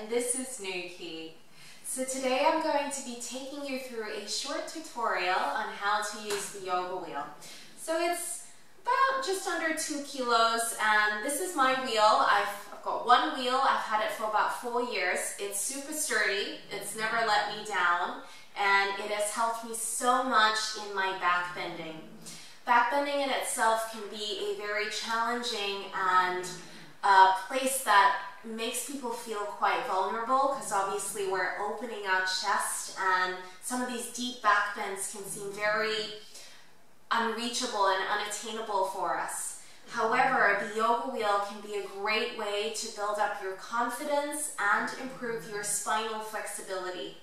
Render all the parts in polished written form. and this is Nuki. So today I'm going to be taking you through a short tutorial on how to use the yoga wheel. So it's about just under 2 kilos, and this is my wheel. I've got one wheel, I've had it for about 4 years. It's super sturdy, it's never let me down, and it has helped me so much in my back bending. Back bending in itself can be a very challenging and place that makes people feel quite vulnerable, because obviously we're opening our chest and some of these deep back bends can seem very unreachable and unattainable for us. However, the yoga wheel can be a great way to build up your confidence and improve your spinal flexibility.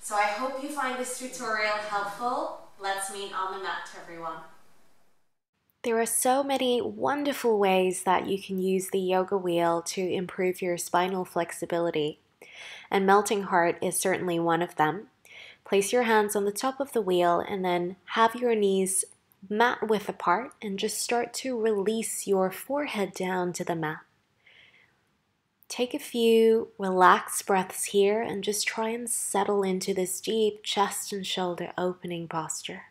So I hope you find this tutorial helpful. Let's meet on the mat, everyone. There are so many wonderful ways that you can use the yoga wheel to improve your spinal flexibility, and melting heart is certainly one of them. Place your hands on the top of the wheel and then have your knees mat width apart and just start to release your forehead down to the mat. Take a few relaxed breaths here and just try and settle into this deep chest and shoulder opening posture.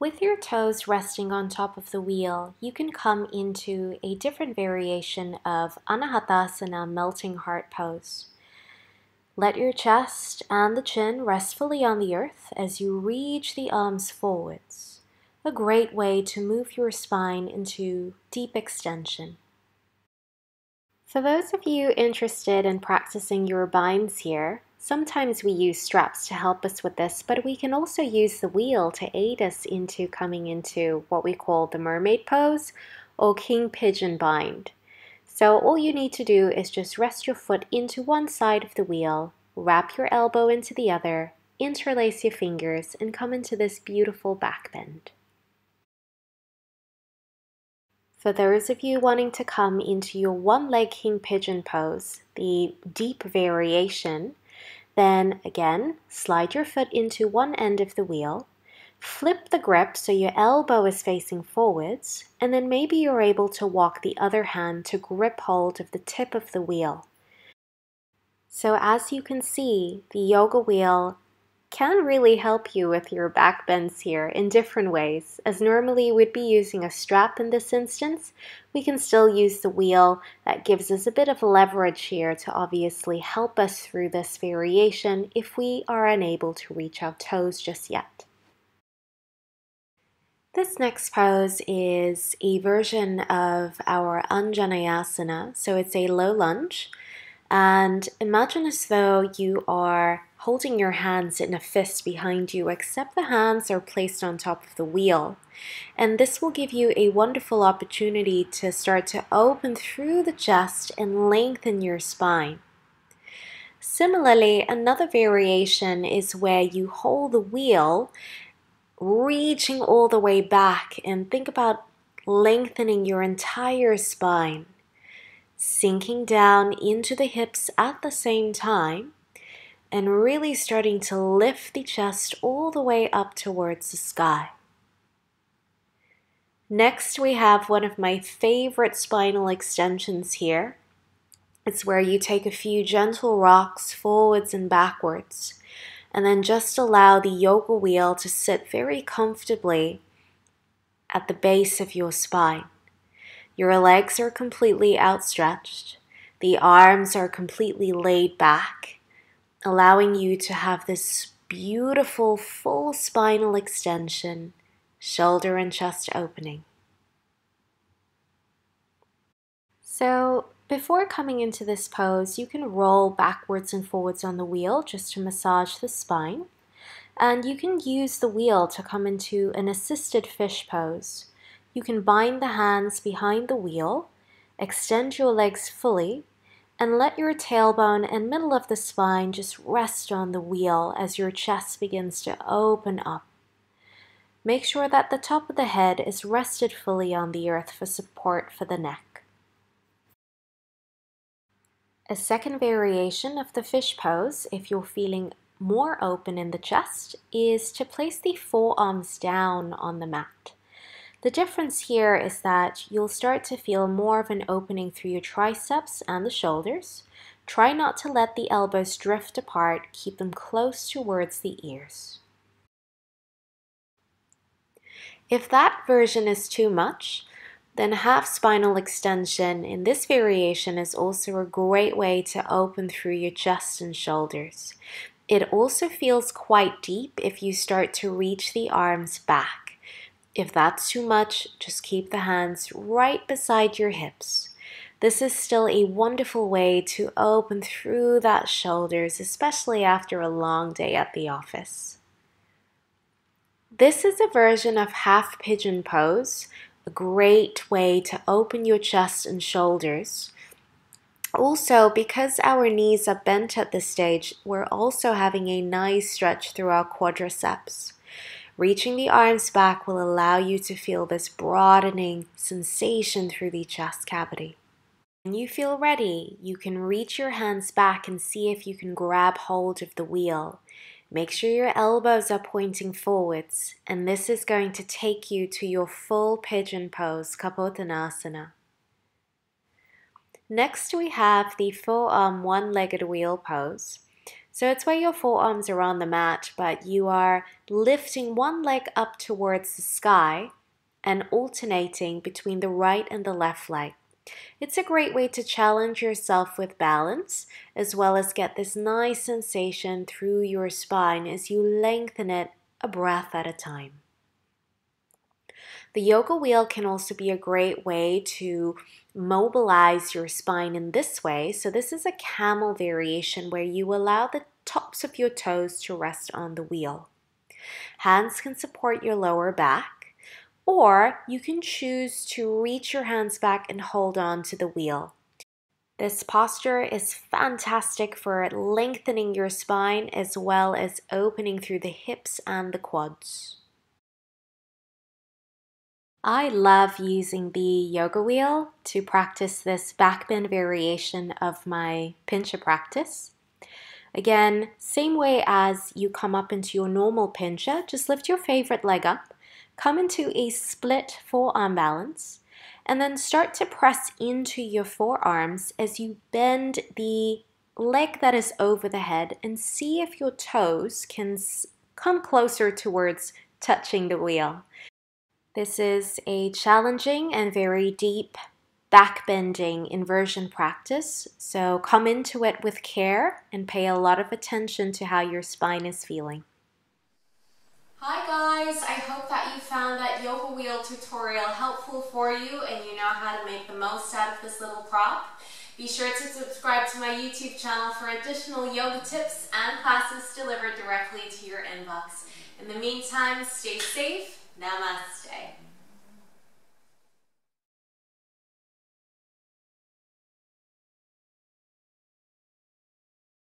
With your toes resting on top of the wheel, you can come into a different variation of Anahatasana, melting heart pose. Let your chest and the chin restfully on the earth as you reach the arms forwards. A great way to move your spine into deep extension. For those of you interested in practicing your binds here, sometimes we use straps to help us with this, but we can also use the wheel to aid us into coming into what we call the mermaid pose or king pigeon bind. So all you need to do is just rest your foot into one side of the wheel, wrap your elbow into the other, interlace your fingers, and come into this beautiful back bend. For those of you wanting to come into your one-leg king pigeon pose, the deep variation, then again, slide your foot into one end of the wheel, flip the grip so your elbow is facing forwards, and then maybe you're able to walk the other hand to grip hold of the tip of the wheel. So as you can see, the yoga wheel can really help you with your back bends here in different ways. As normally we'd be using a strap in this instance, we can still use the wheel. That gives us a bit of leverage here to obviously help us through this variation if we are unable to reach our toes just yet. This next pose is a version of our Anjaneyasana, so it's a low lunge. And imagine as though you are holding your hands in a fist behind you, except the hands are placed on top of the wheel. And this will give you a wonderful opportunity to start to open through the chest and lengthen your spine. Similarly, another variation is where you hold the wheel, reaching all the way back, and think about lengthening your entire spine. Sinking down into the hips at the same time and really starting to lift the chest all the way up towards the sky. Next, we have one of my favorite spinal extensions here. It's where you take a few gentle rocks forwards and backwards and then just allow the yoga wheel to sit very comfortably at the base of your spine. Your legs are completely outstretched, the arms are completely laid back, allowing you to have this beautiful full spinal extension, shoulder and chest opening. So before coming into this pose, you can roll backwards and forwards on the wheel just to massage the spine, and you can use the wheel to come into an assisted fish pose. You can bind the hands behind the wheel, extend your legs fully, and let your tailbone and middle of the spine just rest on the wheel as your chest begins to open up. Make sure that the top of the head is rested fully on the earth for support for the neck. A second variation of the fish pose, if you're feeling more open in the chest, is to place the forearms down on the mat. The difference here is that you'll start to feel more of an opening through your triceps and the shoulders. Try not to let the elbows drift apart, keep them close towards the ears. If that version is too much, then half spinal extension in this variation is also a great way to open through your chest and shoulders. It also feels quite deep if you start to reach the arms back. If that's too much, just keep the hands right beside your hips. This is still a wonderful way to open through that shoulders, especially after a long day at the office. This is a version of half pigeon pose, a great way to open your chest and shoulders. Also, because our knees are bent at this stage, we're also having a nice stretch through our quadriceps. Reaching the arms back will allow you to feel this broadening sensation through the chest cavity. When you feel ready, you can reach your hands back and see if you can grab hold of the wheel. Make sure your elbows are pointing forwards, and this is going to take you to your full pigeon pose, Kapotanasana. Next we have the forearm one-legged wheel pose. So it's where your forearms are on the mat, but you are lifting one leg up towards the sky and alternating between the right and the left leg. It's a great way to challenge yourself with balance, as well as get this nice sensation through your spine as you lengthen it a breath at a time. The yoga wheel can also be a great way to mobilize your spine in this way. So this is a camel variation where you allow the tops of your toes to rest on the wheel. Hands can support your lower back. Or you can choose to reach your hands back and hold on to the wheel. This posture is fantastic for lengthening your spine as well as opening through the hips and the quads. I love using the yoga wheel to practice this backbend variation of my pincha practice. Again, same way as you come up into your normal pincha, just lift your favorite leg up. Come into a split forearm balance and then start to press into your forearms as you bend the leg that is over the head and see if your toes can come closer towards touching the wheel. This is a challenging and very deep backbending inversion practice, so come into it with care and pay a lot of attention to how your spine is feeling. Hi guys, I hope that you found that yoga wheel tutorial helpful for you and you know how to make the most out of this little prop. Be sure to subscribe to my YouTube channel for additional yoga tips and classes delivered directly to your inbox. In the meantime, stay safe. Namaste.